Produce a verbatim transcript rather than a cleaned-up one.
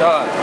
God.